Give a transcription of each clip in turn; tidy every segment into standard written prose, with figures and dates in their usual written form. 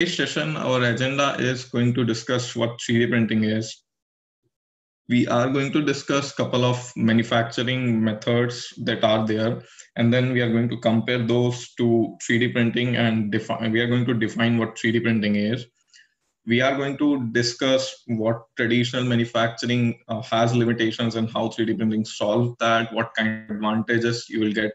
This session, our agenda is going to discuss what 3D printing is. We are going to discuss a couple of manufacturing methods that are there, and then we are going to compare those to 3D printing and we are going to define what 3D printing is. We are going to discuss what traditional manufacturing has limitations and how 3D printing solves that, what kind of advantages you will get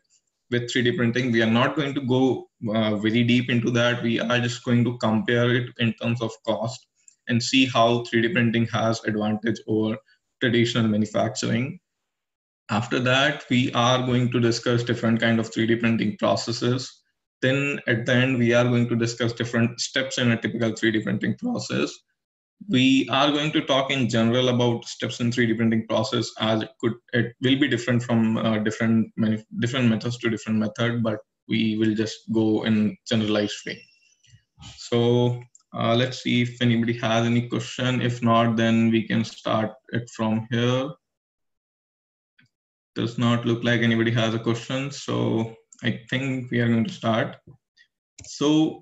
with 3D printing. We are not going to go very deep into that. We are just going to compare it in terms of cost and see how 3D printing has advantage over traditional manufacturing. After that, we are going to discuss different kind of 3D printing processes. Then at the end, we are going to discuss different steps in a typical 3D printing process. We are going to talk in general about steps in 3D printing process, as it will be different from different methods to different method, but we will just go in generalized way. So let's see if anybody has any question. If not, then we can start it from here. Does not look like anybody has a question, so I think we are going to start. So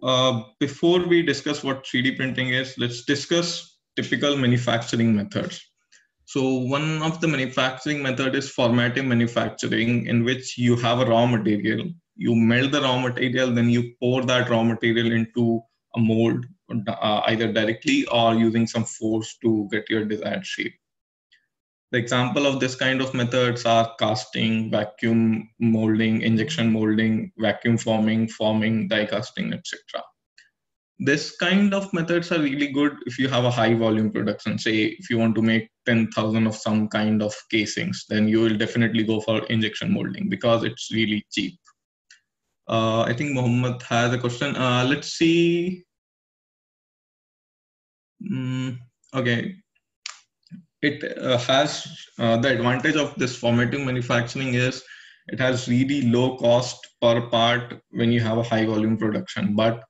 before we discuss what 3D printing is, let's discuss typical manufacturing methods. So one of the manufacturing method is formative manufacturing, in which you have a raw material, you melt the raw material, then you pour that raw material into a mold, either directly or using some force to get your desired shape. The example of this kind of methods are casting, vacuum molding, injection molding, vacuum forming, die casting, etc. This kind of methods are really good if you have a high volume production. Say if you want to make 10,000 of some kind of casings, then you will definitely go for injection molding because it's really cheap. I think Mohammed has a question. Let's see. Okay. It has the advantage of this formative manufacturing is it has really low cost per part when you have a high volume production. But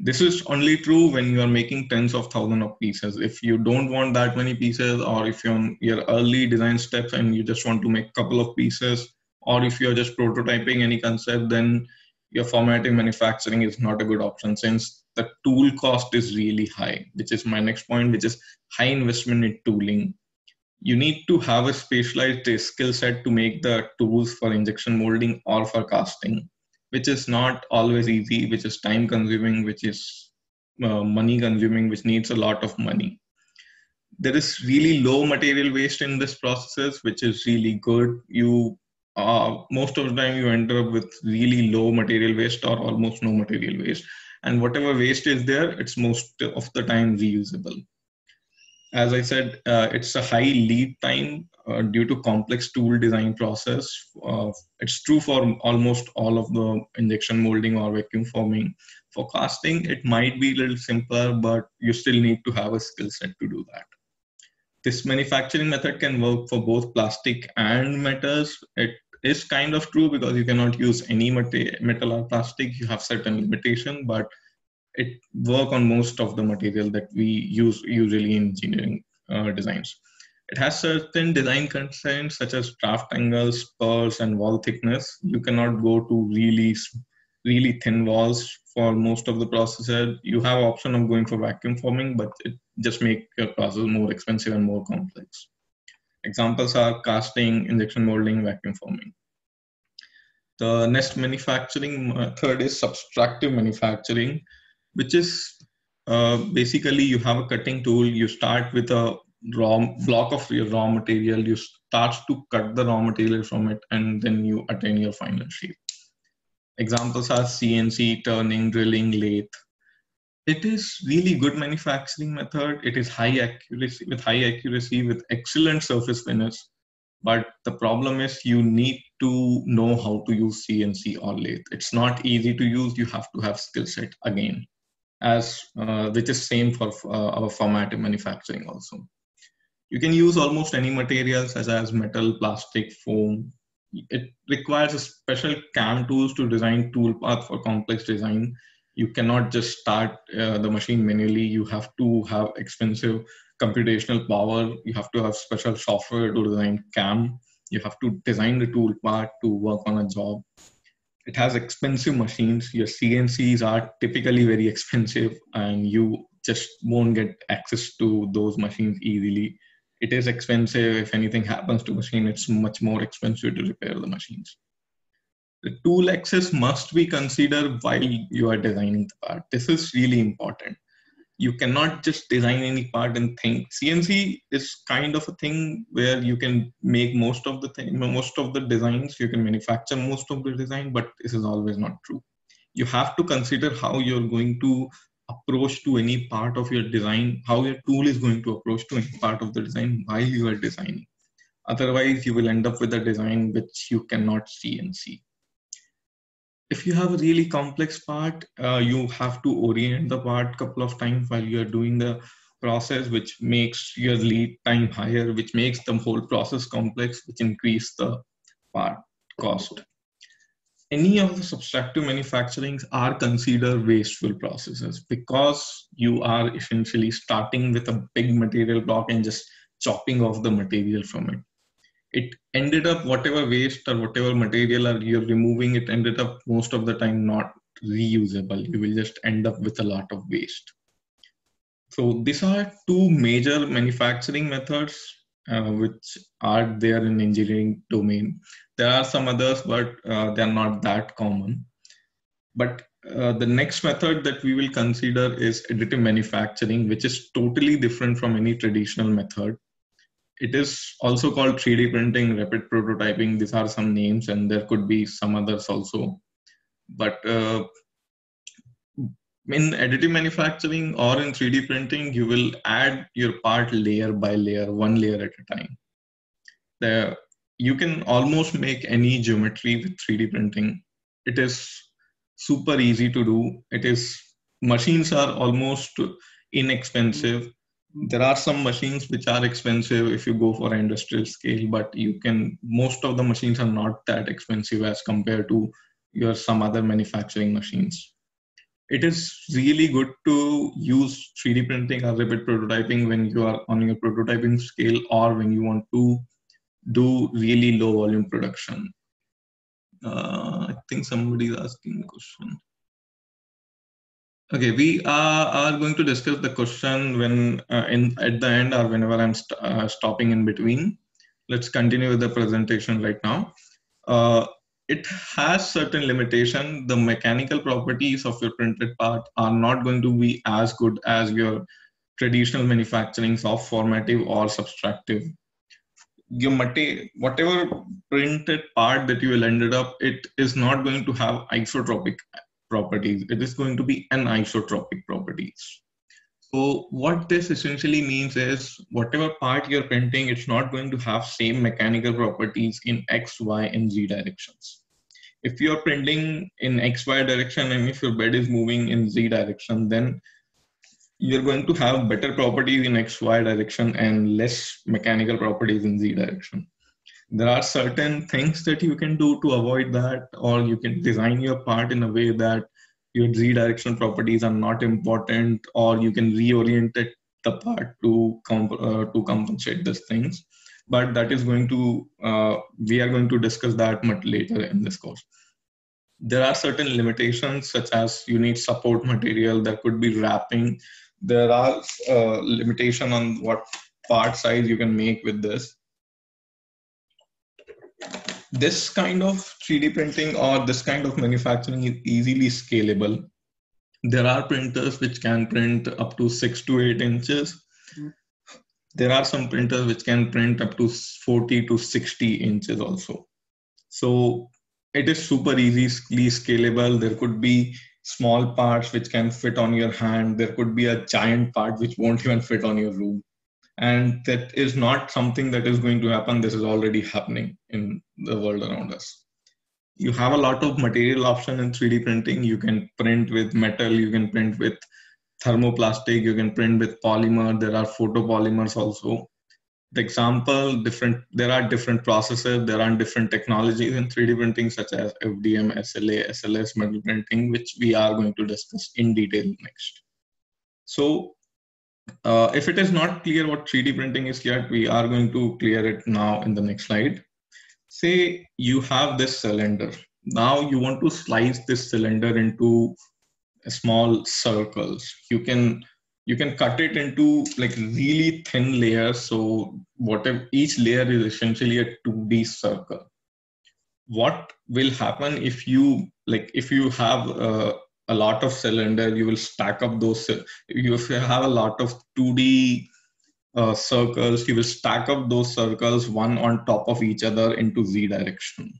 this is only true when you are making tens of thousands of pieces. If you don't want that many pieces, or if you're in your early design steps and you just want to make a couple of pieces, or if you're just prototyping any concept, then your formative manufacturing is not a good option, since the tool cost is really high, which is my next point, which is high investment in tooling. You need to have a specialized skill set to make the tools for injection molding or for casting, which is not always easy, which is time consuming, which is money consuming, which needs a lot of money. There is really low material waste in this process, which is really good. You most of the time you end up with really low material waste or almost no material waste. And whatever waste is there, it's most of the time reusable. As I said, it's a high lead time due to complex tool design process. It's true for almost all of the injection molding or vacuum forming. For casting, it might be a little simpler, but you still need to have a skill set to do that. This manufacturing method can work for both plastic and metals. It is kind of true because you cannot use any metal or plastic. You have certain limitation, but it works on most of the material that we use usually in engineering designs. It has certain design constraints such as draft angles, purls, and wall thickness. You cannot go to really thin walls for most of the processes. You have option of going for vacuum forming, but it just makes your process more expensive and more complex. Examples are casting, injection molding, vacuum forming. The next manufacturing method is subtractive manufacturing, which is basically you have a cutting tool. You start with a block of your raw material. You start to cut the raw material from it, and then you attain your final shape. Examples are CNC, turning, drilling, lathe. It is really good manufacturing method. It is high accuracy with excellent surface finish. But the problem is you need to know how to use CNC or lathe. It's not easy to use. You have to have skill set again, which is same for our formative manufacturing also. You can use almost any materials such as metal, plastic, foam. It requires a special CAM tools to design tool path for complex design. You cannot just start the machine manually. You have to have expensive computational power. You have to have special software to design CAM. You have to design the tool part to work on a job. It has expensive machines. Your CNCs are typically very expensive, and you just won't get access to those machines easily. It is expensive. If anything happens to machine, it's much more expensive to repair the machines. The tool axis must be considered while you are designing the part. This is really important. You cannot just design any part and think. CNC is kind of a thing where you can make most of the thing, most of the designs, you can manufacture most of the design, but this is always not true. You have to consider how you're going to approach to any part of your design, how your tool is going to approach to any part of the design while you are designing. Otherwise, you will end up with a design which you cannot CNC. If you have a really complex part, you have to orient the part a couple of times while you're doing the process, which makes your lead time higher, which makes the whole process complex, which increase the part cost. Any of the subtractive manufacturings are considered wasteful processes because you are essentially starting with a big material block and just chopping off the material from it. It ended up whatever waste or whatever material you're removing, it ended up most of the time not reusable. You will just end up with a lot of waste. So these are two major manufacturing methods which are there in engineering domain. There are some others, but they're not that common. But the next method that we will consider is additive manufacturing, which is totally different from any traditional method. It is also called 3D printing, rapid prototyping. These are some names, and there could be some others also. But in additive manufacturing or in 3D printing, you will add your part layer by layer, one layer at a time. You can almost make any geometry with 3D printing. It is super easy to do. Machines are almost inexpensive. There are some machines which are expensive if you go for industrial scale, but most of the machines are not that expensive as compared to your some other manufacturing machines. It is really good to use 3D printing or rapid prototyping when you are on your prototyping scale or when you want to do really low volume production. I think somebody is asking a question. Okay, we are going to discuss the question when at the end or whenever I'm stopping in between. Let's continue with the presentation right now. It has certain limitations. The mechanical properties of your printed part are not going to be as good as your traditional manufacturing of formative or subtractive. Whatever printed part that you will end up, it is not going to have isotropic properties. It is going to be anisotropic properties. So what this essentially means is whatever part you're printing, it's not going to have same mechanical properties in X, Y, and Z directions. If you're printing in X, Y direction, and if your bed is moving in Z direction, then you're going to have better properties in X, Y direction and less mechanical properties in Z direction. There are certain things that you can do to avoid that, or you can design your part in a way that your z-directional properties are not important, or you can reorient the part to compensate these things. But that is going to, we are going to discuss that much later in this course. There are certain limitations, such as you need support material, there could be wrapping. There are limitations on what part size you can make with this. This kind of 3D printing or this kind of manufacturing is easily scalable. There are printers which can print up to 6 to 8 inches. There are some printers which can print up to 40 to 60 inches also. So it is super easily scalable. There could be small parts which can fit on your hand. There could be a giant part which won't even fit on your room. And that is not something that is going to happen. This is already happening in the world around us. You have a lot of material option in 3D printing. You can print with metal, you can print with thermoplastic, you can print with polymer. There are photopolymers also. The example, there are different processes, there are different technologies in 3D printing such as FDM, SLA, SLS, metal printing, which we are going to discuss in detail next. So, if it is not clear what 3D printing is yet, we are going to clear it now in the next slide. Say you have this cylinder. Now you want to slice this cylinder into small circles. You can cut it into like really thin layers. So whatever, each layer is essentially a 2D circle. What will happen if you have a lot of cylinder, you will stack up those. If you have a lot of 2D circles, you will stack up those circles one on top of each other into Z direction.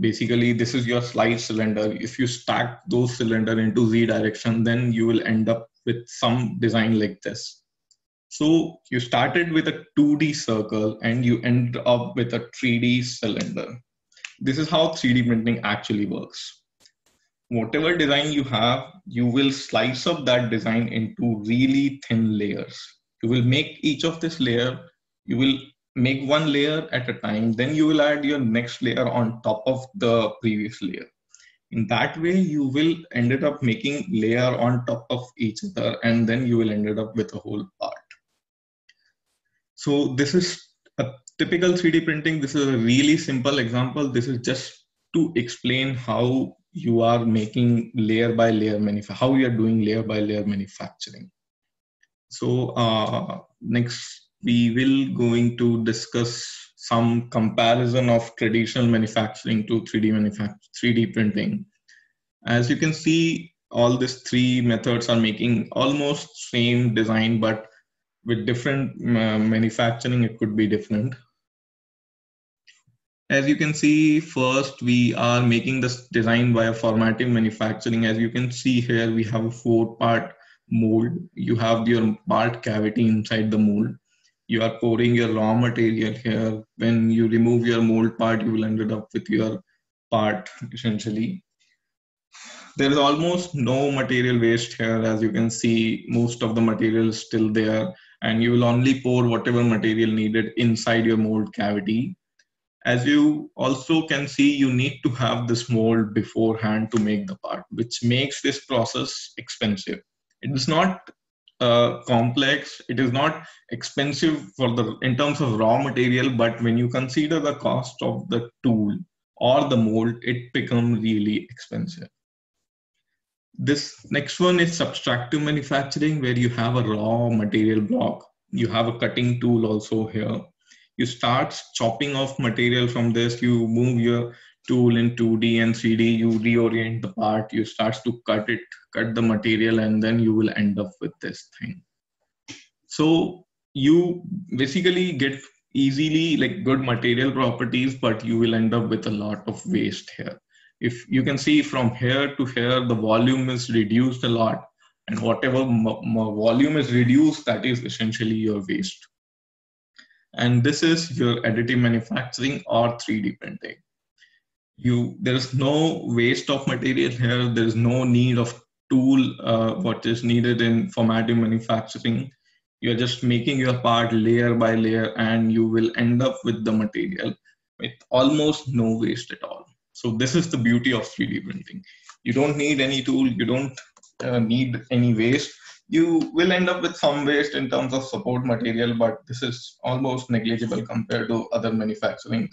Basically, this is your slice cylinder. If you stack those cylinder into Z direction, then you will end up with some design like this. So you started with a 2D circle and you end up with a 3D cylinder. This is how 3D printing actually works. Whatever design you have, you will slice up that design into really thin layers. You will make each of this layer, you will make one layer at a time, then you will add your next layer on top of the previous layer. In that way, you will end up making layer on top of each other, and then you will end up with a whole part. So this is a typical 3D printing. This is a really simple example. This is just to explain how you are making layer by layer manufacturing, how you are doing layer by layer manufacturing. So next we will going to discuss some comparison of traditional manufacturing to 3D printing. As you can see, all these three methods are making almost same design, but with different manufacturing, it could be different. As you can see, first we are making this design via formative manufacturing. As you can see here, we have a 4-part mold. You have your part cavity inside the mold. You are pouring your raw material here. When you remove your mold part, you will end up with your part essentially. There is almost no material waste here. As you can see, most of the material is still there, and you will only pour whatever material needed inside your mold cavity. As you also can see, you need to have this mold beforehand to make the part, which makes this process expensive. It is not complex. It is not expensive in terms of raw material, but when you consider the cost of the tool or the mold, it becomes really expensive. This next one is subtractive manufacturing, where you have a raw material block. You have a cutting tool also here. You start chopping off material from this. You move your tool in 2D and 3D. You reorient the part. You start to cut the material, and then you will end up with this thing. So you basically get easily like good material properties, but you will end up with a lot of waste here. If you can see from here to here, the volume is reduced a lot, and whatever volume is reduced, that is essentially your waste. And this is your additive manufacturing or 3D printing. There is no waste of material here. There is no need of tool, what is needed in formative manufacturing. You're just making your part layer by layer, and you will end up with the material with almost no waste at all. So this is the beauty of 3D printing. You don't need any tool. You don't need any waste. You will end up with some waste in terms of support material, but this is almost negligible compared to other manufacturings.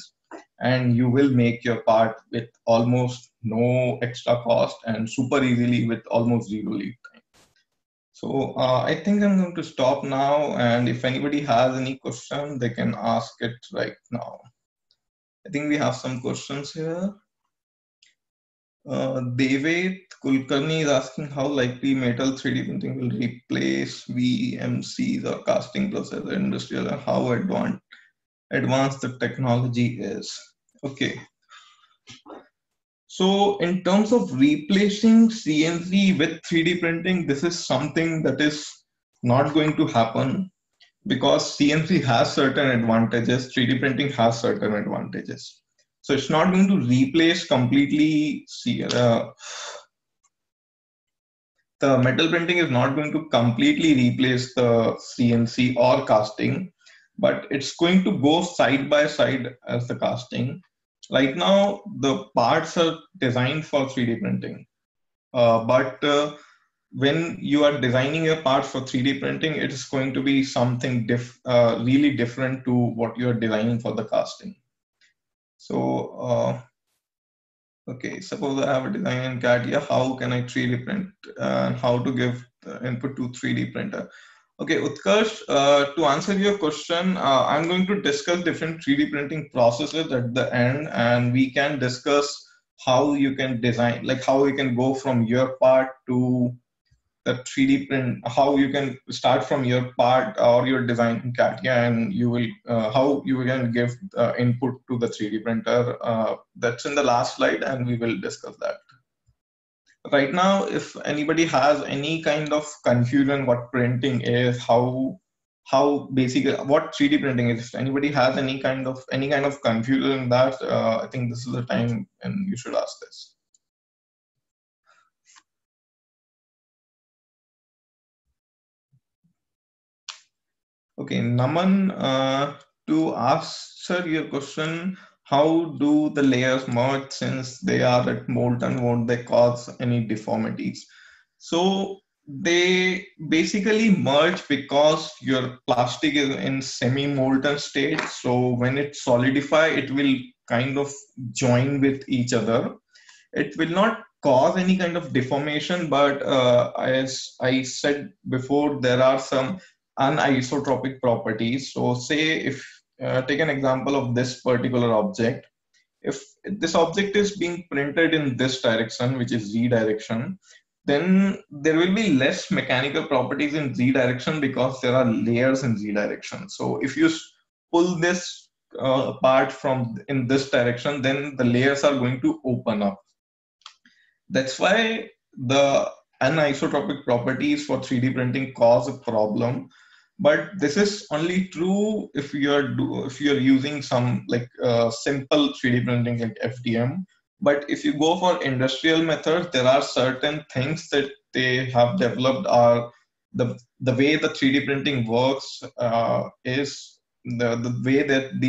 And you will make your part with almost no extra cost and super easily with almost zero lead time. So I think I'm going to stop now. And if anybody has any question, they can ask it right now. I think we have some questions here. Devet Kulkarni is asking how likely metal 3D printing will replace VMCs or casting plus as an industrial, and how advanced the technology is. Okay. So in terms of replacing CNC with 3D printing, this is something that is not going to happen, because CNC has certain advantages, 3D printing has certain advantages. So it's not going to replace completely. The metal printing is not going to completely replace the CNC or casting, but it's going to go side by side as the casting. Right now, the parts are designed for 3D printing, when you are designing your parts for 3D printing, it is going to be something really different to what you are designing for the casting. So okay, suppose I have a design in CAD here, how can I 3D print and how to give the input to 3D printer? Okay, Utkarsh, to answer your question, I'm going to discuss different 3D printing processes at the end, and we can discuss how you can design, like how you can go from your part to the 3D print, how you can start from your part or your design in CAD, and you will, how you can give input to the 3D printer. That's in the last slide, and we will discuss that. Right now, if anybody has any kind of confusion what printing is, how basically what 3D printing is, if anybody has any kind of confusion in that, I think this is the time and you should ask this. Okay, Naman, to answer your question, how do the layers merge since they are at molt and won't they cause any deformities? So they basically merge because your plastic is in semi-molten state. So when it solidifies, it will kind of join with each other. It will not cause any kind of deformation, but as I said before, there are some anisotropic properties. So say if, take an example of this particular object. If this object is being printed in this direction, which is Z direction, then there will be less mechanical properties in Z direction because there are layers in Z direction. So if you pull this apart from in this direction, then the layers are going to open up. That's why the anisotropic properties for 3D printing cause a problem. But this is only true if you're using some like simple 3D printing like FDM. But if you go for industrial methods, there are certain things that they have developed are the way the 3D printing works is the way that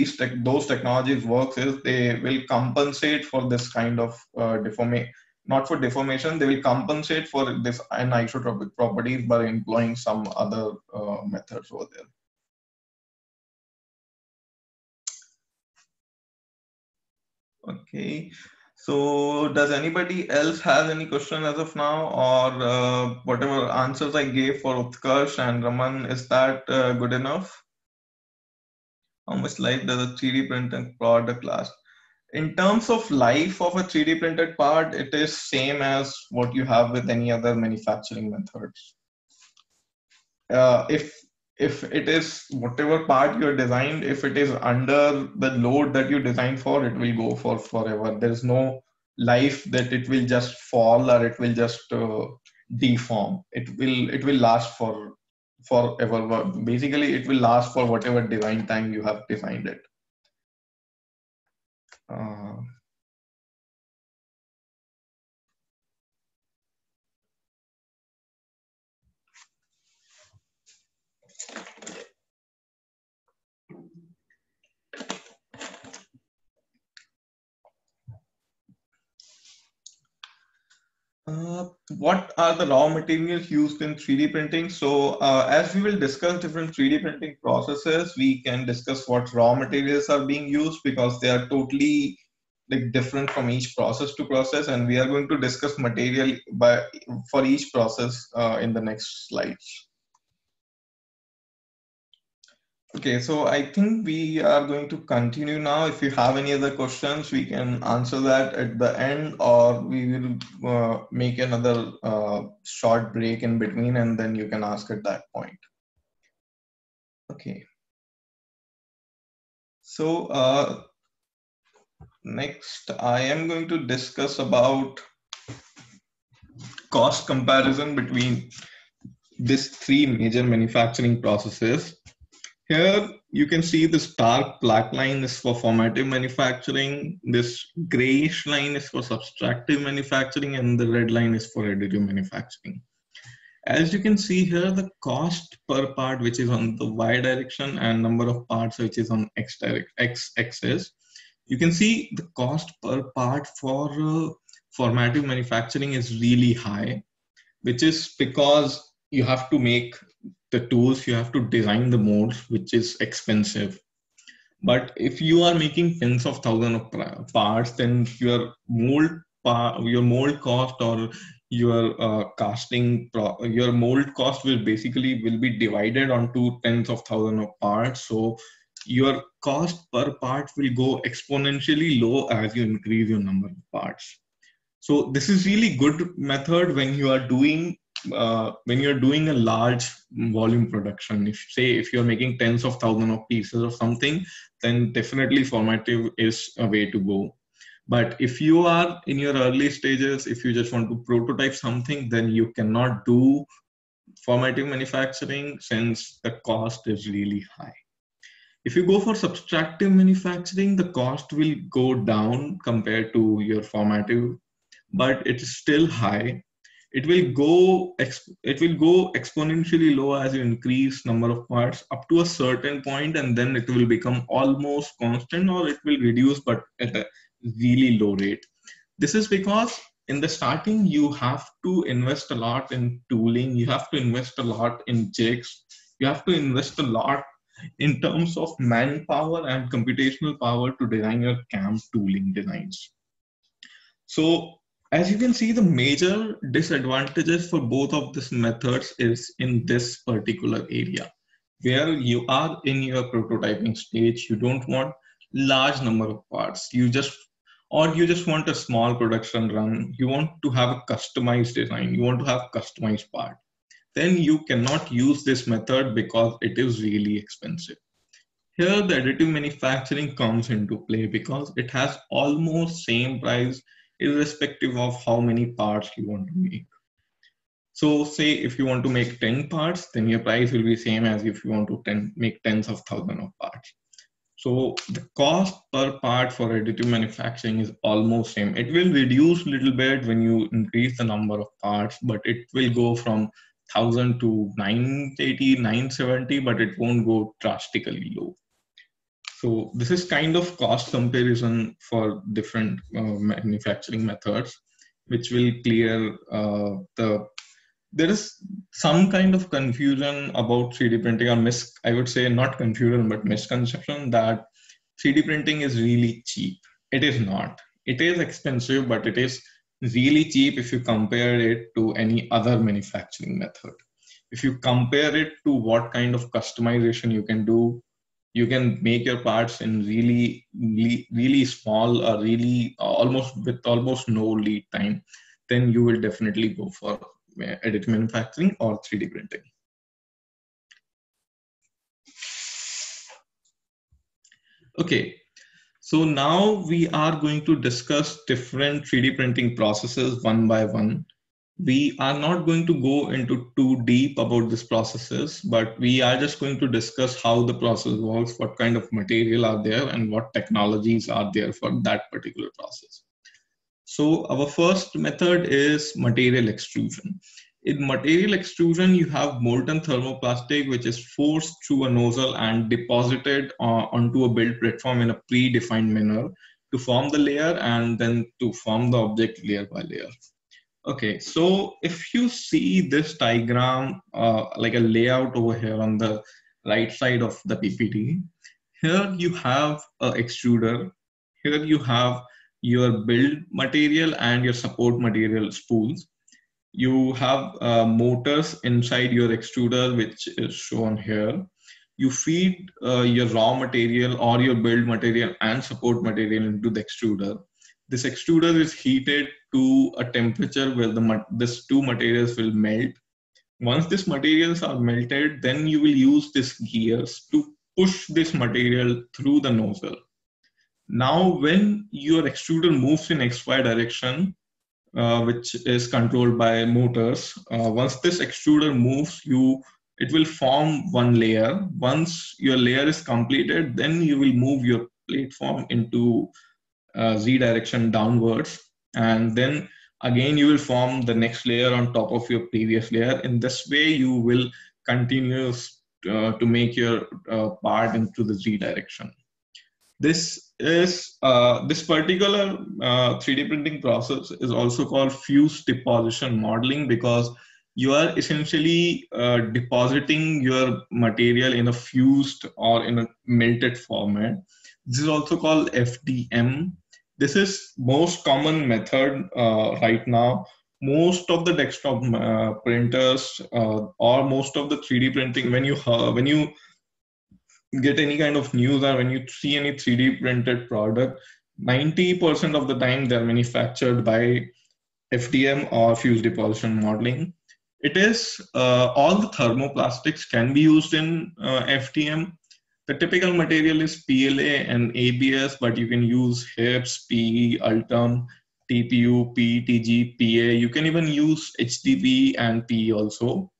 those technologies works is they will compensate for this kind of deformation. Not for deformation, they will compensate for this anisotropic properties by employing some other methods over there. Okay, so does anybody else have any question as of now, or whatever answers I gave for Utkarsh and Raman, is that good enough? How much life does a 3D printing product last? In terms of life of a 3D printed part, it is same as what you have with any other manufacturing methods. If it is whatever part you are designed, if it is under the load that you designed for, it will go for forever. There's no life that it will just fall or it will just deform. It will last for forever. Basically, it will last for whatever design time you have designed it. What are the raw materials used in 3D printing? So as we will discuss different 3D printing processes, we can discuss what raw materials are being used because they are totally like different from each process to process, and we are going to discuss material for each process in the next slides. Okay, so I think we are going to continue now. If you have any other questions, we can answer that at the end, or we will make another short break in between, and then you can ask at that point. Okay. So next, I am going to discuss about cost comparison between these three major manufacturing processes. Here you can see this dark black line is for formative manufacturing, this grayish line is for subtractive manufacturing, and the red line is for additive manufacturing. As you can see here, the cost per part, which is on the Y direction, and number of parts, which is on X axis. You can see the cost per part for formative manufacturing is really high, which is because you have to make the tools, you have to design the molds, which is expensive. But if you are making tens of thousands of parts, then your mold your mold cost or your casting, your mold cost will basically will be divided onto tens of thousands of parts. So your cost per part will go exponentially low as you increase your number of parts. So this is really good method when you are doing a large volume production. If say if you're making tens of thousands of pieces of something, then definitely formative is a way to go. But if you are in your early stages, if you just want to prototype something, then you cannot do formative manufacturing since the cost is really high. If you go for subtractive manufacturing, the cost will go down compared to your formative, but it is still high. It will go exponentially low as you increase number of parts up to a certain point, and then it will become almost constant or it will reduce, but at a really low rate. This is because in the starting, you have to invest a lot in tooling. You have to invest a lot in jigs. You have to invest a lot in terms of manpower and computational power to design your CAM tooling designs. So as you can see, the major disadvantages for both of these methods is in this particular area, where you are in your prototyping stage. You don't want large number of parts. You just want a small production run. You want to have a customized design. You want to have customized part. Then you cannot use this method because it is really expensive. Here, the additive manufacturing comes into play because it has almost same price irrespective of how many parts you want to make. So say if you want to make 10 parts, then your price will be same as if you want to make tens of thousands of parts. So the cost per part for additive manufacturing is almost same. It will reduce a little bit when you increase the number of parts, but it will go from 1,000 to 980, 970, but it won't go drastically low. So this is kind of cost comparison for different manufacturing methods, which will clear there is some kind of confusion about 3D printing, or I would say not confusion, but misconception that 3D printing is really cheap. It is not. It is expensive, but it is really cheap if you compare it to any other manufacturing method. If you compare it to what kind of customization you can do, you can make your parts in really, really small or really with almost no lead time, then you will definitely go for additive manufacturing or 3D printing. Okay, so now we are going to discuss different 3D printing processes one by one. We are not going to go into too deep about these processes, but we are just going to discuss how the process works, what kind of material are there, and what technologies are there for that particular process. So our first method is material extrusion. In material extrusion, you have molten thermoplastic, which is forced through a nozzle and deposited onto a build platform in a predefined manner to form the layer and then to form the object layer by layer. Okay, so if you see this diagram, like a layout over here on the right side of the PPT, here you have an extruder, here you have your build material and your support material spools. You have motors inside your extruder, which is shown here. You feed your raw material or your build material and support material into the extruder. This extruder is heated to a temperature where these two materials will melt. Once these materials are melted, then you will use these gears to push this material through the nozzle. Now, when your extruder moves in XY direction, which is controlled by motors, once this extruder moves, it will form one layer. Once your layer is completed, then you will move your platform into Z direction downwards, and then again you will form the next layer on top of your previous layer. In this way, you will continue to make your part into the Z direction. This particular 3D printing process is also called fused deposition modeling because you are essentially depositing your material in a fused or in a melted format. This is also called FDM. This is most common method right now. Most of the desktop printers or most of the 3D printing, when you get any kind of news or when you see any 3D printed product, 90% of the time they're manufactured by FDM or fused deposition modeling. It is all the thermoplastics can be used in FDM. The typical material is PLA and ABS, but you can use HIPS, PE, Ultem, TPU, PETG, PA. You can even use HDPE and PE also.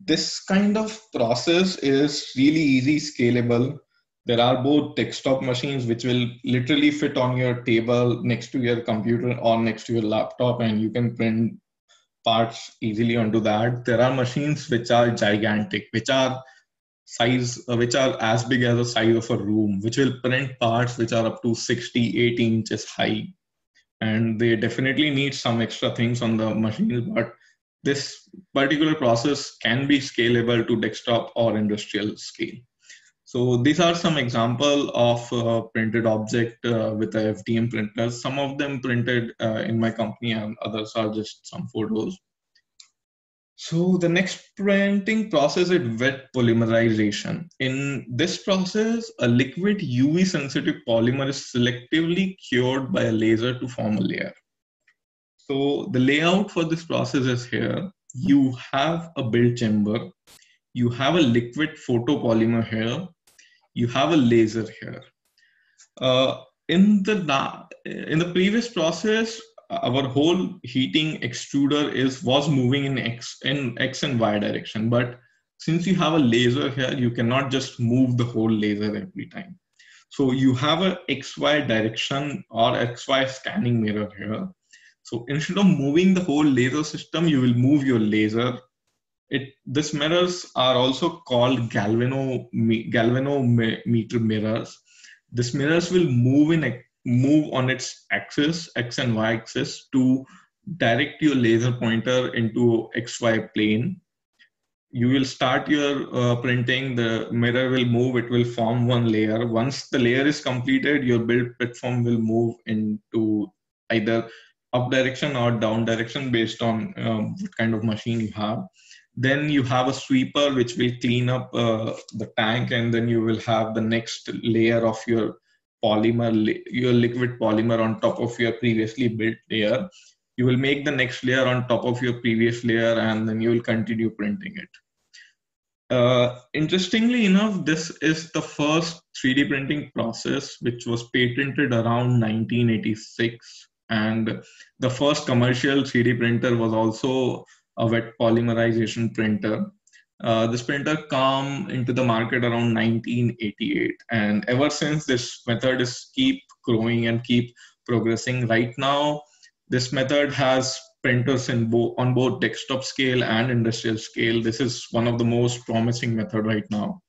This kind of process is really easy, scalable. There are both desktop machines which will literally fit on your table next to your computer or next to your laptop, and you can print parts easily onto that. There are machines which are gigantic, which are as big as the size of a room, which will print parts which are up to 60-80 inches high. And they definitely need some extra things on the machine, but this particular process can be scalable to desktop or industrial scale. So these are some examples of printed object with a FDM printer. Some of them printed in my company and others are just some photos. So the next printing process is wet polymerization. In this process, a liquid UV sensitive polymer is selectively cured by a laser to form a layer. So the layout for this process is here. You have a build chamber. You have a liquid photopolymer here. You have a laser here. In the previous process, our whole heating extruder was moving in X and Y direction, but since you have a laser here, you cannot just move the whole laser every time. So you have a XY direction or XY scanning mirror here. So instead of moving the whole laser system, you will move your laser. These mirrors are also called galvanometer mirrors. These mirrors will move on its axis, X and Y axis, to direct your laser pointer into XY plane. You will start your printing, the mirror will move, it will form one layer. Once the layer is completed, your build platform will move into either up direction or down direction based on what kind of machine you have. Then you have a sweeper which will clean up the tank, and then you will have the next layer of your polymer, your liquid polymer on top of your previously built layer. You will make the next layer on top of your previous layer, and then you will continue printing it. Interestingly enough, this is the first 3D printing process which was patented around 1986, and the first commercial 3D printer was also a wet polymerization printer. This printer came into the market around 1988, and ever since this method is keep growing and keep progressing. Right now, this method has printers on both desktop scale and industrial scale. This is one of the most promising method right now.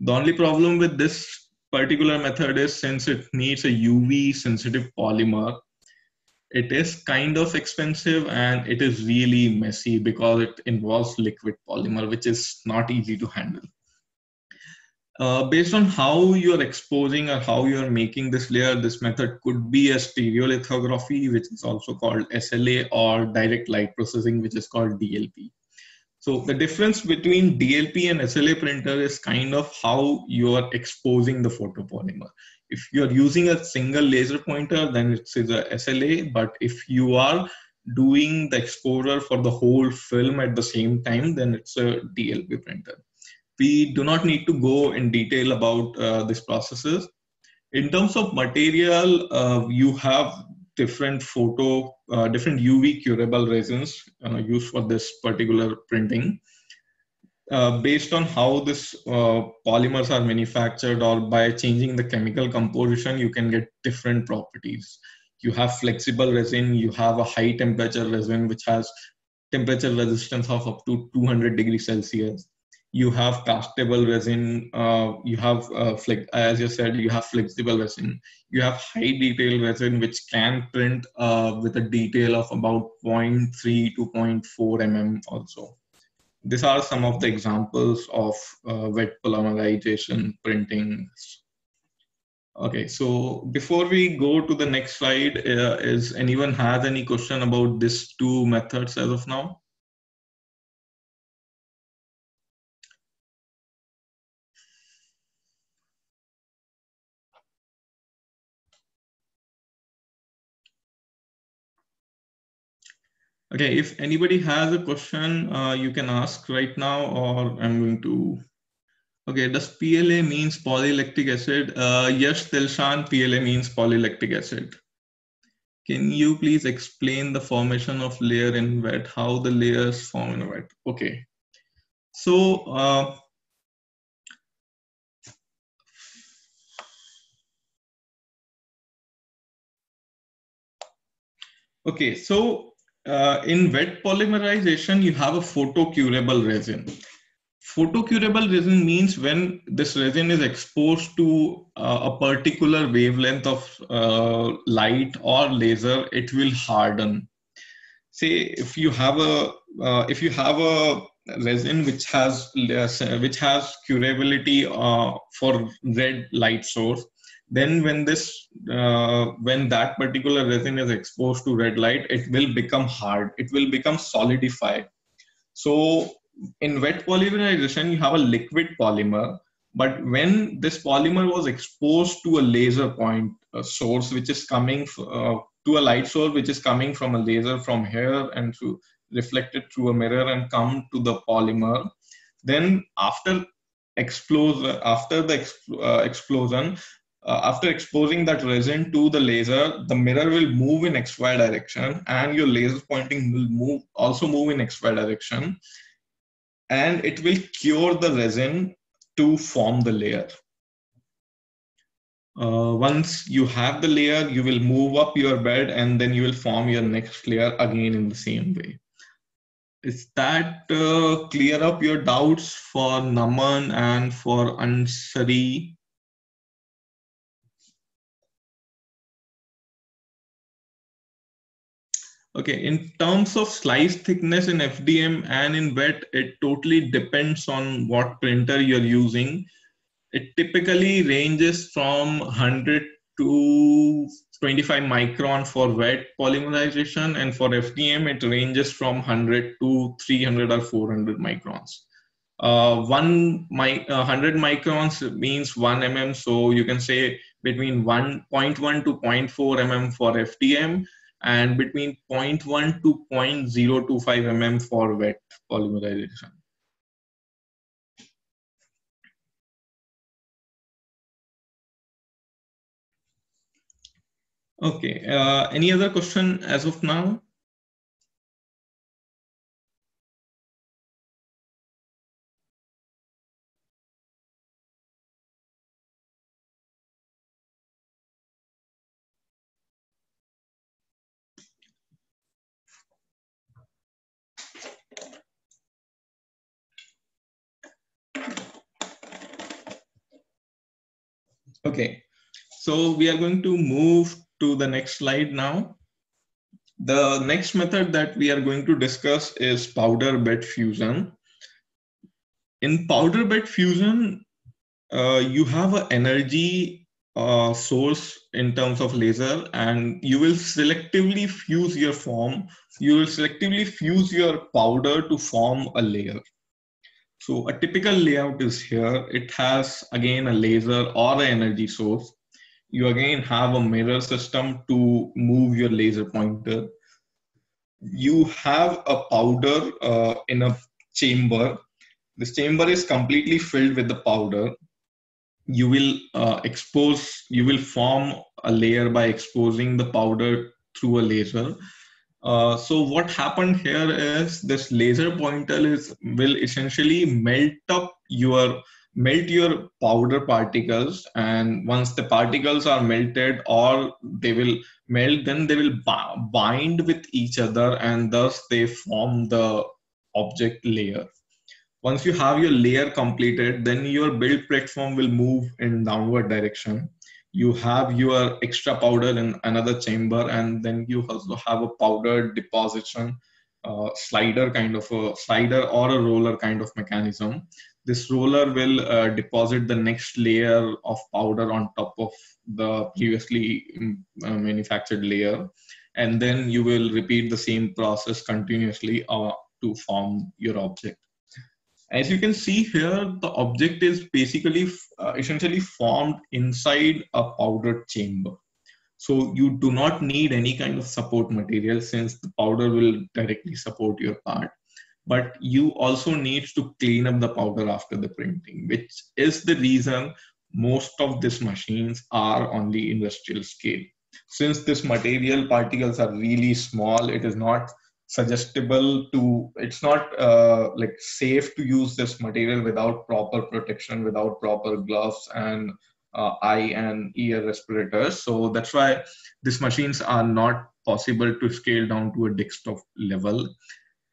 The only problem with this particular method is since it needs a UV sensitive polymer, it is kind of expensive and it is really messy because it involves liquid polymer, which is not easy to handle. Based on how you're exposing or how you're making this layer, this method could be a stereolithography, which is also called SLA, or direct light processing, which is called DLP. So the difference between DLP and SLA printer is kind of how you are exposing the photopolymer. If you're using a single laser pointer, then it is a SLA, but if you are doing the exposure for the whole film at the same time, then it's a DLP printer. We do not need to go in detail about these processes. In terms of material, you have different UV curable resins used for this particular printing. Based on how this polymers are manufactured, or by changing the chemical composition, you can get different properties. You have flexible resin, you have a high temperature resin which has temperature resistance of up to 200 degrees Celsius. You have castable resin, you have, as you said, you have flexible resin. You have high detail resin which can print with a detail of about 0.3 to 0.4 mm also. These are some of the examples of wet polymerization printings. Okay, so before we go to the next slide, is anyone has any question about these two methods as of now? Okay, if anybody has a question, you can ask right now, or I'm going to. Okay, does PLA means polylactic acid? Yes, Dilshan, PLA means polylactic acid. Can you please explain the formation of layer in wet, how the layers form in wet? Okay, so in wet polymerization, you have a photocurable resin. Photocurable resin means when this resin is exposed to a particular wavelength of light or laser, it will harden. Say if you have a resin which has curability for red light source, then when this when that particular resin is exposed to red light, it will become hard. It will become solidified. So in wet polymerization, you have a liquid polymer, but when this polymer was exposed to a laser point source, which is coming to a light source, which is coming from a laser from here and through, reflected through a mirror and come to the polymer, then after exposing that resin to the laser, the mirror will move in XY direction, and your laser pointing will also move in XY direction. And it will cure the resin to form the layer. Once you have the layer, you will move up your bed and then you will form your next layer again in the same way. Is that clear up your doubts for Naman and for Ansari? Okay, in terms of slice thickness in FDM and in wet, it totally depends on what printer you're using. It typically ranges from 100 to 25 micron for wet polymerization, and for FDM, it ranges from 100 to 300 or 400 microns. 100 microns means 1 mm, so you can say between 1.1 to 0.4 mm for FDM, and between 0.1 to 0.025 mm for wet polymerization. Okay, any other question as of now? Okay, so we are going to move to the next slide now. The next method that we are going to discuss is powder bed fusion. In powder bed fusion, you have an energy source in terms of laser, and you will selectively fuse your form. You will selectively fuse your powder to form a layer. So a typical layout is here. It has again a laser or an energy source. You again have a mirror system to move your laser pointer. You have a powder in a chamber. This chamber is completely filled with the powder. You will form a layer by exposing the powder through a laser. So what happened here is this laser pointer will essentially melt your powder particles, and once the particles are melted or they will melt, then they will bind with each other, and thus they form the object layer. Once you have your layer completed, then your build platform will move in downward direction. You have your extra powder in another chamber, and then you also have a powder deposition slider or a roller kind of mechanism. This roller will deposit the next layer of powder on top of the previously manufactured layer, and then you will repeat the same process continuously to form your object. As you can see here, the object is basically essentially formed inside a powder chamber. So you do not need any kind of support material since the powder will directly support your part. But you also need to clean up the powder after the printing, which is the reason most of these machines are on the industrial scale. Since this material particles are really small, it is not suggestible to, it's not like safe to use this material without proper protection, without proper gloves and eye and ear respirators. So that's why these machines are not possible to scale down to a desktop level.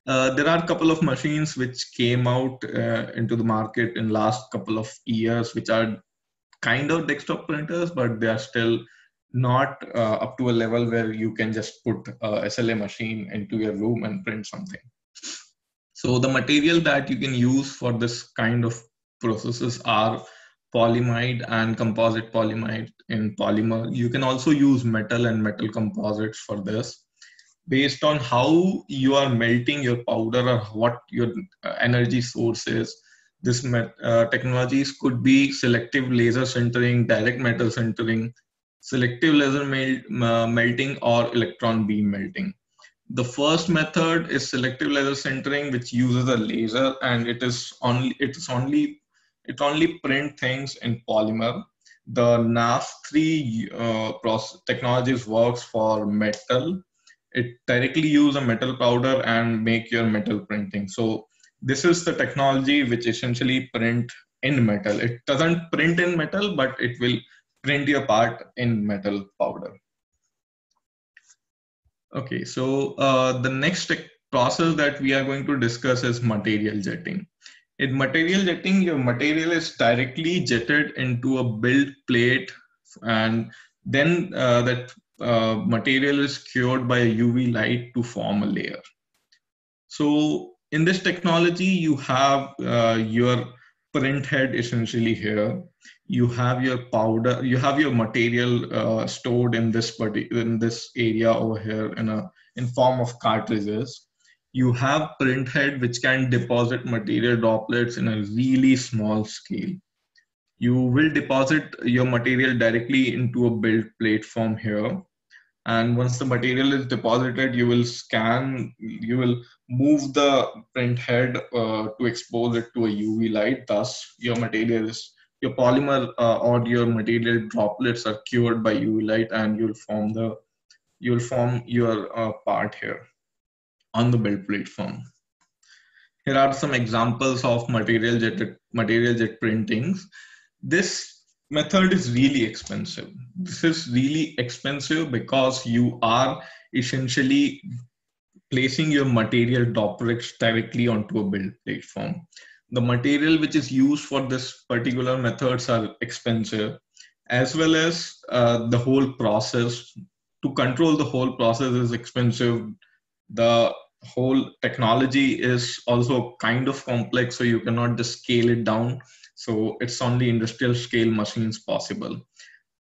There are a couple of machines which came out into the market in last couple of years, which are kind of desktop printers, but they are still not up to a level where you can just put a SLA machine into your room and print something. So the material that you can use for this kind of processes are polyimide and composite polyimide in polymer. You can also use metal and metal composites for this. Based on how you are melting your powder or what your energy source is, these technologies could be selective laser sintering, direct metal sintering, selective laser melting, or electron beam melting. The first method is selective laser sintering, which uses a laser, and it only print things in polymer. The NAS3 process technologies works for metal. It directly uses a metal powder and make your metal printing. So this is the technology which essentially print in metal. It doesn't print in metal, but it will print your part in metal powder. Okay, so the next process that we are going to discuss is material jetting. In material jetting, your material is directly jetted into a build plate, and then that material is cured by a UV light to form a layer. So in this technology, you have your print head essentially here. You have your powder, you have your material stored in this area over here in form of cartridges. You have print head which can deposit material droplets in a really small scale. You will deposit your material directly into a build platform here. And once the material is deposited, you will scan, you will move the print head to expose it to a UV light. Thus, your material is, your polymer or your material droplets are cured by UV light, and you'll form your part here on the build platform. Here are some examples of material jet printings. This method is really expensive. This is really expensive because you are essentially placing your material droplets directly onto a build platform. The material which is used for this particular methods are expensive, as well as the whole process. To control the whole process is expensive. The whole technology is also kind of complex, so you cannot just scale it down. So it's only industrial scale machines possible.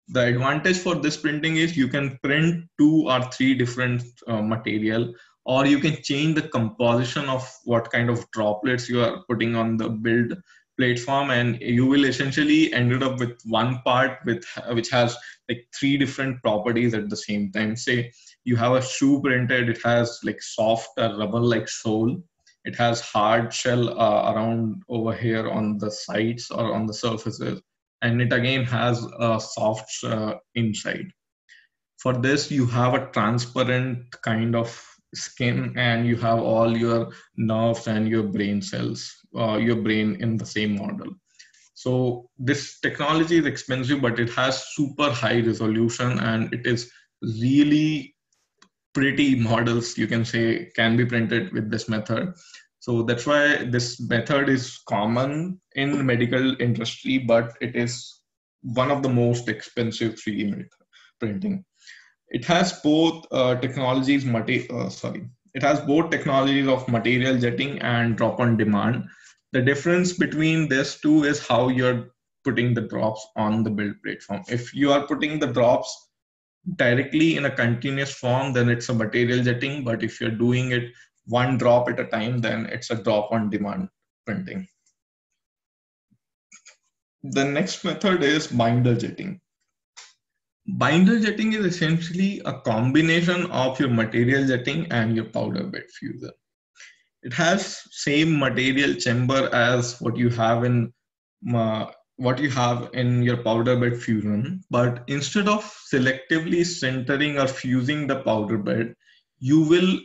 The advantage for this printing is you can print 2 or 3 different material, or you can change the composition of what kind of droplets you are putting on the build platform, and you will essentially ended up with one part with which has like 3 different properties at the same time. Say you have a shoe printed, it has like soft rubber like sole, it has hard shell around over here on the sides or on the surfaces, and it again has a soft inside. For this, you have a transparent kind of skin, and you have all your nerves and your brain cells, your brain in the same model. So this technology is expensive, but it has super high resolution, and it is really pretty models, you can say, can be printed with this method. So that's why this method is common in the medical industry, but it is one of the most expensive 3D printing. It has both both technologies of material jetting and drop on demand. The difference between these two is how you're putting the drops on the build platform. If you are putting the drops directly in a continuous form, then it's a material jetting. But if you're doing it one drop at a time, then it's a drop on demand printing. The next method is binder jetting. Binder jetting is essentially a combination of your material jetting and your powder bed fuser. It has same material chamber as what you have in your powder bed fusion, but instead of selectively sintering or fusing the powder bed, you will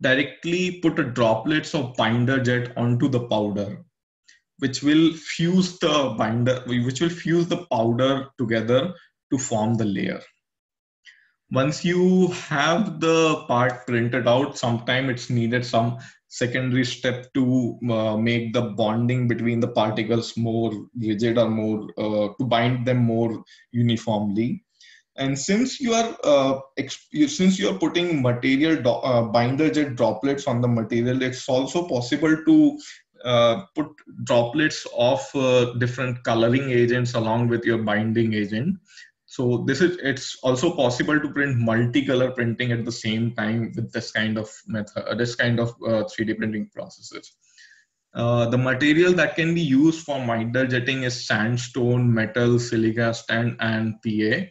directly put a droplets of binder jet onto the powder, which will fuse the powder together to form the layer. Once you have the part printed out, sometimes it's needed some secondary step to make the bonding between the particles more rigid or more to bind them more uniformly. And since you are putting material binder jet droplets on the material, it's also possible to put droplets of different coloring agents along with your binding agent. So it's also possible to print multicolor printing at the same time with this kind of method, this kind of 3D printing processes. The material that can be used for binder jetting is sandstone, metal, silica, sand, and PA.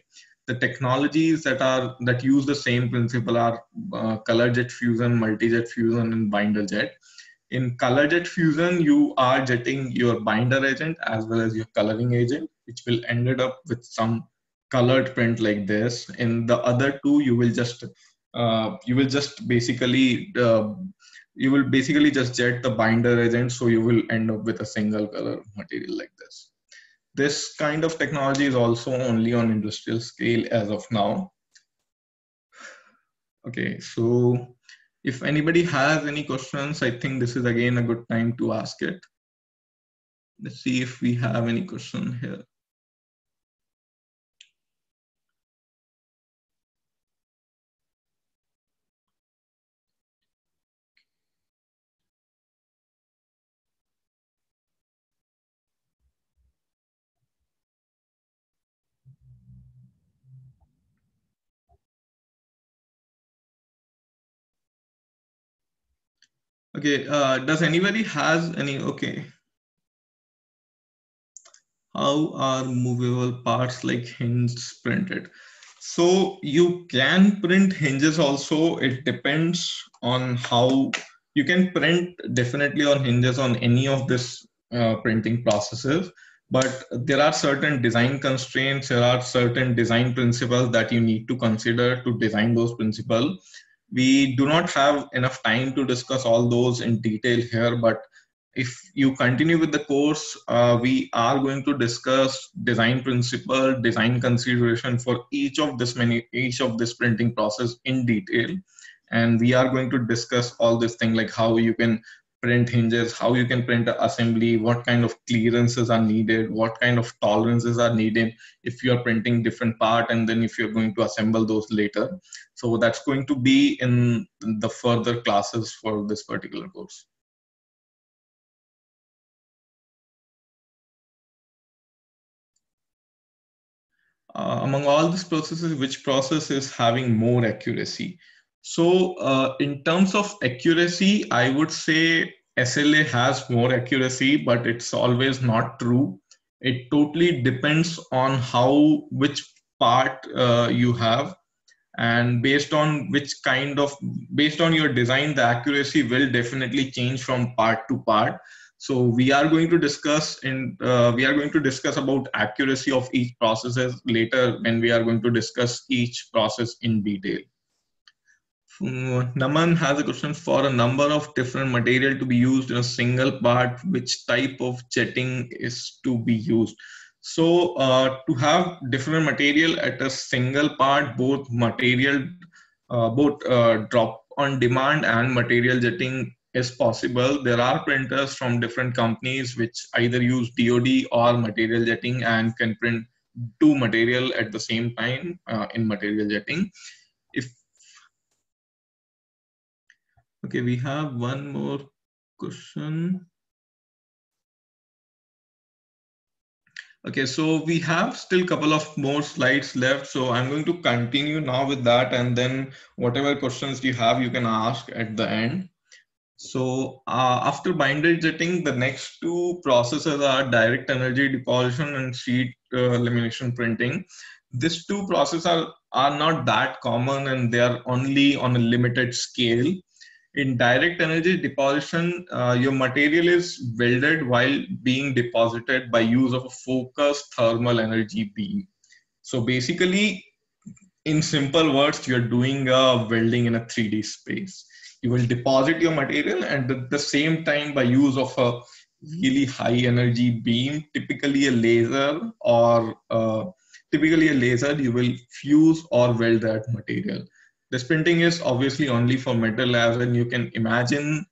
The technologies that use the same principle are color jet fusion, multi jet fusion, and binder jet. In color jet fusion, you are jetting your binder agent as well as your coloring agent, which will end up with some colored print like this. In the other two, you will basically just jet the binder agent, so you will end up with a single color material like this. This kind of technology is also only on industrial scale as of now. Okay, so if anybody has any questions, I think this is again a good time to ask it. Let's see if we have any question here. Okay, does anybody has any, okay. How are movable parts like hinges printed? So you can print hinges also. It depends on how you can print definitely on hinges on any of this printing processes. But there are certain design constraints. There are certain design principles that you need to consider to design those principles. We do not have enough time to discuss all those in detail here, but if you continue with the course, we are going to discuss design principle, design consideration for each of this printing process in detail. And we are going to discuss all this thing, like how you can print hinges, how you can print an assembly, what kind of clearances are needed, what kind of tolerances are needed if you're printing different part and then if you're going to assemble those later. So that's going to be in the further classes for this particular course. Among all these processes, which process is having more accuracy? So in terms of accuracy, I would say SLA has more accuracy, but it's always not true. It totally depends on which part you have, and based on your design, the accuracy will definitely change from part to part. So we are going to discuss about accuracy of each processes later when we are going to discuss each process in detail. Naman has a question. For a number of different material to be used in a single part, which type of jetting is to be used? So to have different material at a single part, both material, drop on demand and material jetting is possible. There are printers from different companies which either use DoD or material jetting and can print two material at the same time in material jetting. If Okay, we have one more question. Okay, so we have still a couple of more slides left. So I'm going to continue now with that, and then whatever questions you have, you can ask at the end. So after binder jetting, the next two processes are direct energy deposition and sheet lamination printing. These two processes are not that common, and they are only on a limited scale. In direct energy deposition, your material is welded while being deposited by use of a focused thermal energy beam. So basically, in simple words, you're doing welding in a 3D space. You will deposit your material, and at the same time, by use of a really high energy beam, typically a laser or you will fuse or weld that material. This printing is obviously only for metal, as and you can imagine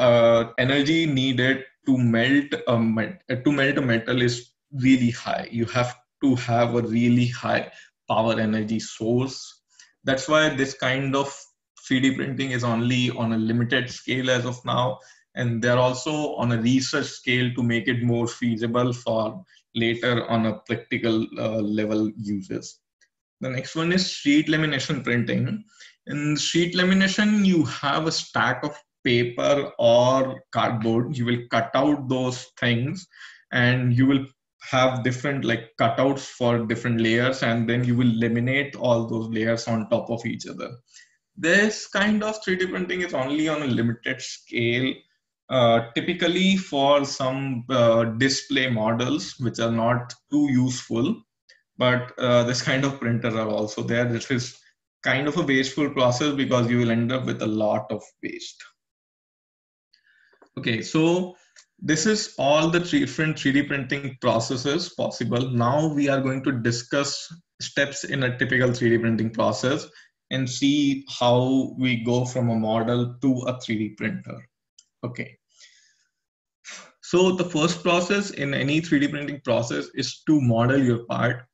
energy needed to melt a metal is really high. You have to have a really high power energy source. That's why this kind of 3D printing is only on a limited scale as of now. And they're also on a research scale to make it more feasible for later on a practical level uses. The next one is sheet lamination printing. In sheet lamination, you have a stack of paper or cardboard. You will cut out those things, and you will have different like cutouts for different layers, and then you will laminate all those layers on top of each other. This kind of 3D printing is only on a limited scale, typically for some display models, which are not too useful. But this kind of printers are also there. This is kind of a wasteful process because you will end up with a lot of waste. Okay, so this is all the different 3D printing processes possible. Now we are going to discuss steps in a typical 3D printing process and see how we go from a model to a 3D printer. Okay. So the first process in any 3D printing process is to model your part.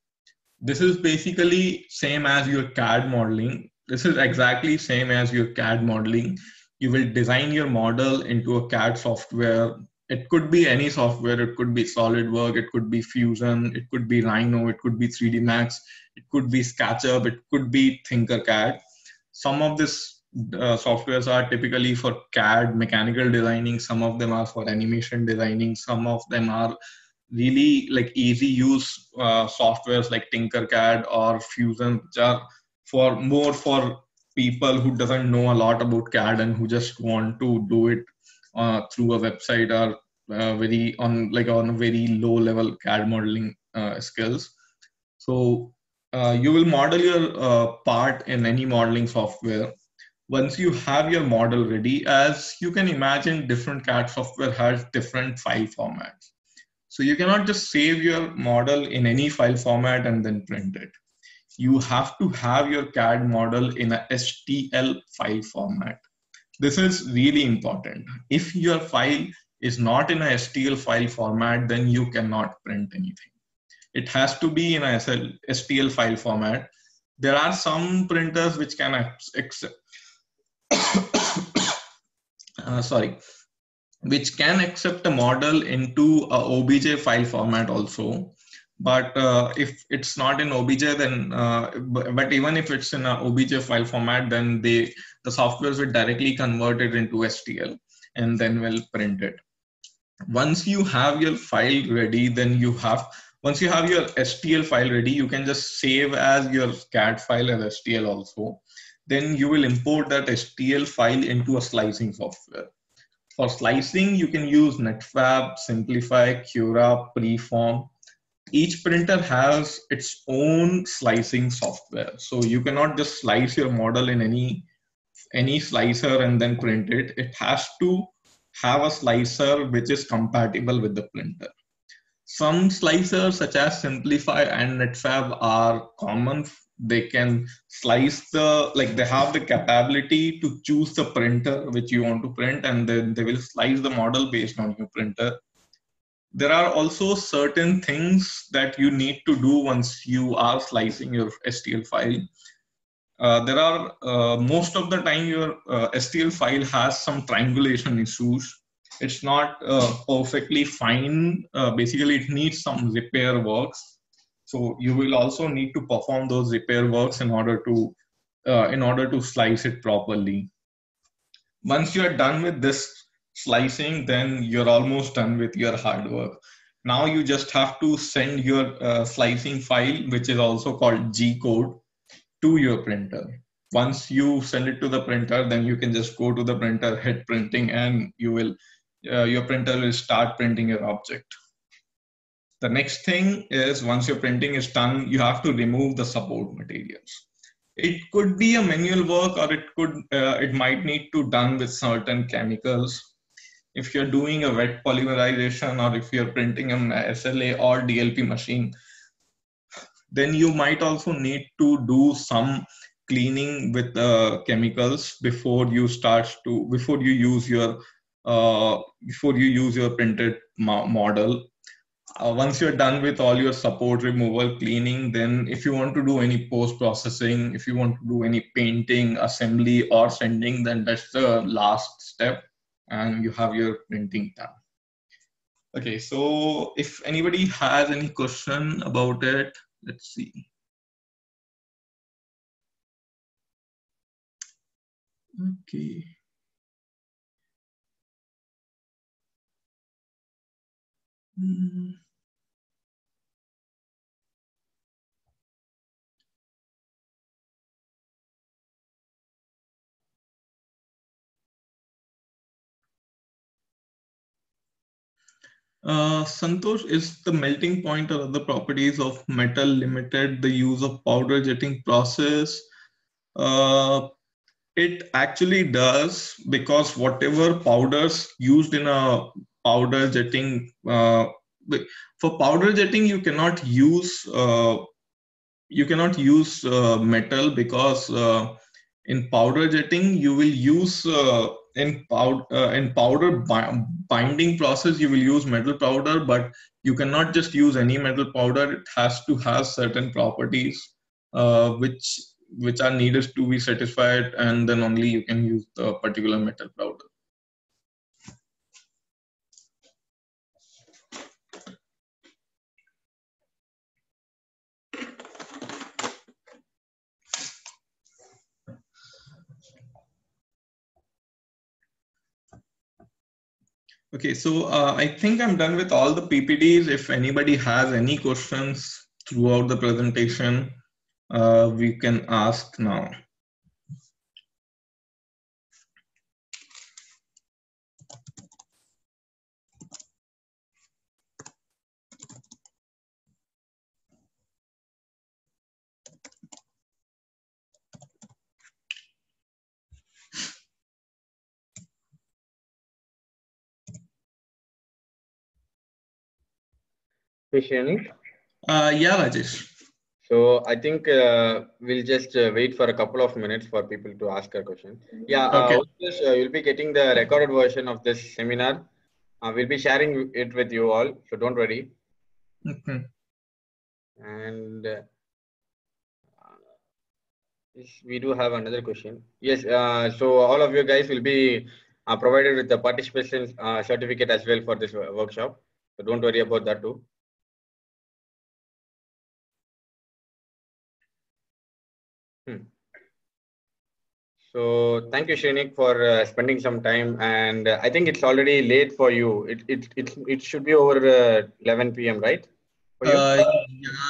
This is basically same as your CAD modeling. This is exactly same as your CAD modeling. You will design your model into a CAD software. It could be any software. It could be SolidWorks. It could be Fusion. It could be Rhino. It could be 3D Max. It could be SketchUp. It could be Thinkercad. Some of these softwares are typically for CAD, mechanical designing. Some of them are for animation designing. Some of them are really like easy use softwares like Tinkercad or Fusion, which are for more for people who doesn't know a lot about CAD and who just want to do it through a website or on a very low level CAD modeling skills. So you will model your part in any modeling software. Once you have your model ready, as you can imagine, different CAD software has different file formats. So you cannot just save your model in any file format and then print it. You have to have your CAD model in a STL file format. This is really important. If your file is not in a STL file format, then you cannot print anything. It has to be in a STL file format. There are some printers which can accept, which can accept a model into a OBJ file format also. But if it's not in OBJ, then, but even if it's in an OBJ file format, then the softwares will directly convert it into STL and then will print it. Once you have your file ready, then you have, once you have your STL file ready, you can just save as your CAD file as STL also. Then you will import that STL file into a slicing software. For slicing, you can use Netfabb, Simplify, Cura, Preform. Each printer has its own slicing software. So you cannot just slice your model in any slicer and then print it. It has to have a slicer which is compatible with the printer. Some slicers such as Simplify and Netfabb are common. They can slice they have the capability to choose the printer which you want to print, and then they will slice the model based on your printer. There are also certain things that you need to do once you are slicing your STL file. there are most of the time your STL file has some triangulation issues. It's not perfectly fine. Basically, it needs some repair works. So you will also need to perform those repair works in order to slice it properly. Once you are done with this slicing, then you're almost done with your hard work. Now you just have to send your slicing file, which is also called G-code, to your printer. Once you send it to the printer, then you can just go to the printer, hit printing, and you will your printer will start printing your object. The next thing is, once your printing is done, you have to remove the support materials. It could be a manual work, or it might need to done with certain chemicals. If you're doing a wet polymerization, or if you're printing an SLA or DLP machine, then you might also need to do some cleaning with chemicals before you use your printed model. Once you're done with all your support removal, cleaning, then if you want to do any post-processing, if you want to do any painting, assembly, or sending, then that's the last step, and you have your printing done. Okay, so if anybody has any question about it, let's see. Okay. Santosh, is the melting point or other properties of metal limited the use of powder jetting process? It actually does, because whatever powders used in a powder jetting, for powder jetting you cannot use metal, because in powder jetting you will use in powder binding process you will use metal powder, but you cannot just use any metal powder. It has to have certain properties which are needed to be satisfied, and then only you can use the particular metal powder. Okay, so I think I'm done with all the PPTs. If anybody has any questions throughout the presentation, we can ask now. Yeah, Rajesh. So I think we'll just wait for a couple of minutes for people to ask a question. Yeah, okay. You'll be getting the recorded version of this seminar. We'll be sharing it with you all, so don't worry. Okay. And we do have another question. Yes, so all of you guys will be provided with the participation certificate as well for this workshop. So don't worry about that too. So thank you, Shrenik, for spending some time, and I think it's already late for you. It should be over 11 PM, right? Yeah,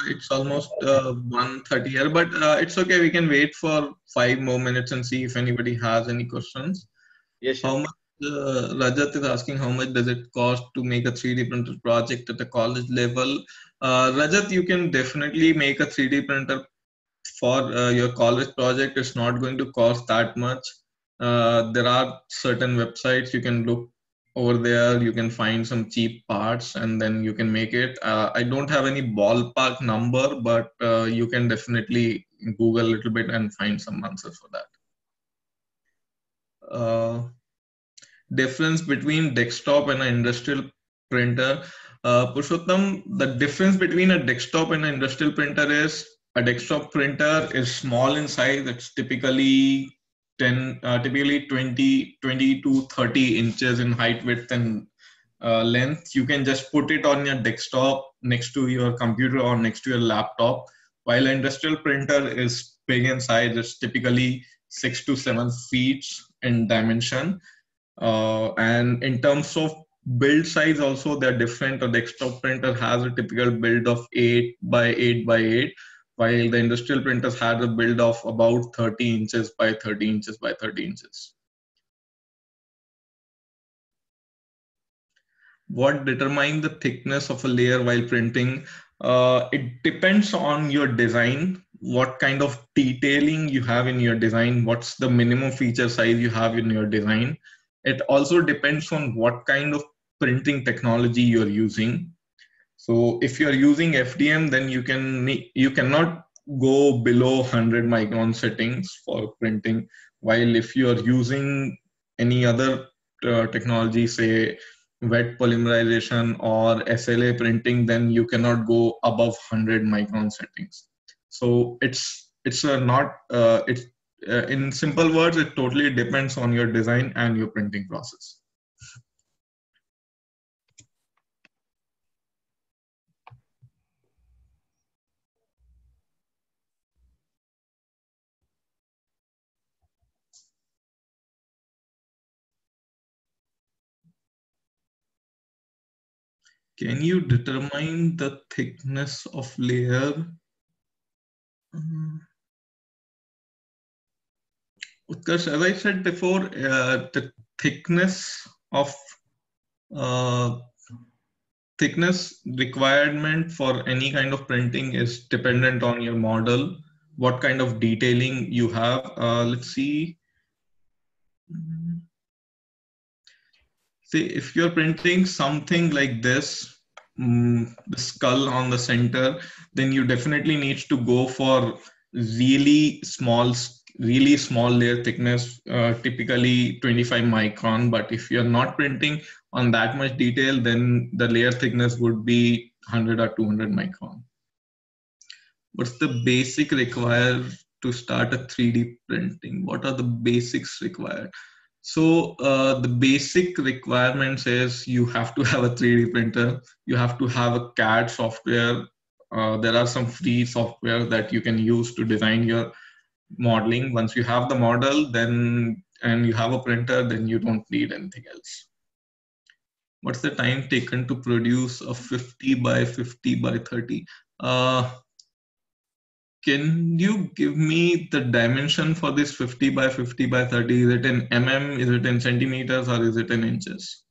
it's almost 1:30 here, but it's okay. We can wait for 5 more minutes and see if anybody has any questions. Yes. How much? Rajat is asking, how much does it cost to make a 3D printer project at the college level? Rajat, you can definitely make a 3D printer. For your college project, it's not going to cost that much. There are certain websites you can look over there. You can find some cheap parts, and then you can make it. I don't have any ballpark number, but you can definitely Google a little bit and find some answers for that. Difference between desktop and an industrial printer. Purushottam, the difference between a desktop and an industrial printer is A desktop printer is small in size. It's typically 20 to 30 inches in height, width, and length. You can just put it on your desktop next to your computer or next to your laptop. While industrial printer is big in size, it's typically 6 to 7 feet in dimension. And in terms of build size also, they're different. A desktop printer has a typical build of 8 by 8 by 8, while the industrial printers had a build of about 30 inches by 30 inches by 30 inches. What determines the thickness of a layer while printing? It depends on your design, what kind of detailing you have in your design, what's the minimum feature size you have in your design. It also depends on what kind of printing technology you're using. So if you're using FDM, then you cannot go below 100 micron settings for printing. While if you're using any other technology, say wet polymerization or SLA printing, then you cannot go above 100 micron settings. So in simple words, it totally depends on your design and your printing process. Can you determine the thickness of layer? Because as I said before, the thickness requirement for any kind of printing is dependent on your model, what kind of detailing you have. Let's see. See, if you're printing something like this, the skull on the center, then you definitely need to go for really small layer thickness, typically 25 micron. But if you're not printing on that much detail, then the layer thickness would be 100 or 200 micron. What's the basic required to start a 3D printing? What are the basics required? So the basic requirements is you have to have a 3D printer. You have to have a CAD software. There are some free software that you can use to design your modeling. Once you have the model, then and you have a printer, then you don't need anything else. What's the time taken to produce a 50 by 50 by 30? Can you give me the dimension for this 50 by 50 by 30? Is it in mm? Is it in centimeters or is it in inches?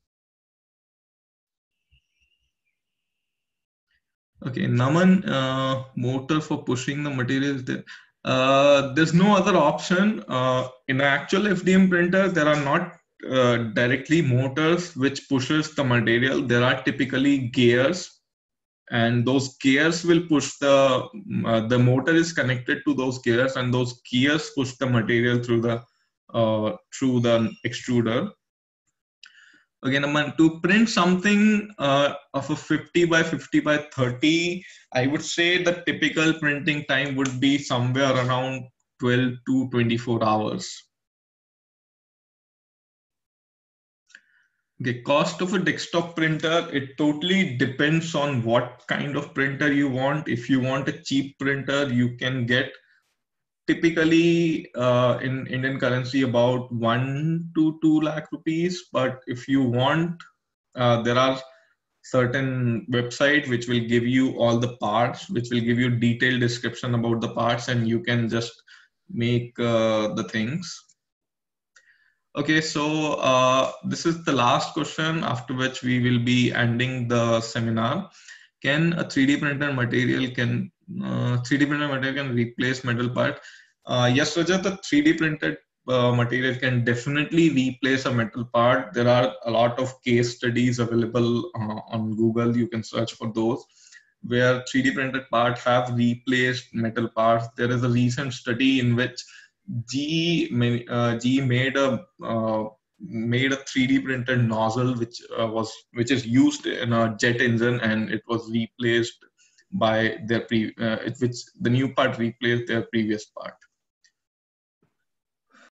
Okay, Naman, motor for pushing the material is there. There's no other option. In an actual FDM printer, there are not directly motors which pushes the material. There are typically gears. And those gears will push the motor is connected to those gears, and those gears push the material through the extruder. Again, Aman, to print something of a 50 by 50 by 30, I would say the typical printing time would be somewhere around 12 to 24 hours. The cost of a desktop printer, it totally depends on what kind of printer you want. If you want a cheap printer, you can get typically in Indian currency about 1 to 2 lakh rupees. But if you want, there are certain websites which will give you all the parts, which will give you detailed description about the parts, and you can just make the things. Okay, so this is the last question, after which we will be ending the seminar. Can a 3D printed material can replace metal part? Yes, Rajat, the 3D printed material can definitely replace a metal part. There are a lot of case studies available on Google. You can search for those where 3D printed parts have replaced metal parts. There is a recent study in which GE made a 3D printed nozzle which is used in a jet engine, and it was replaced by their which the new part replaced their previous part.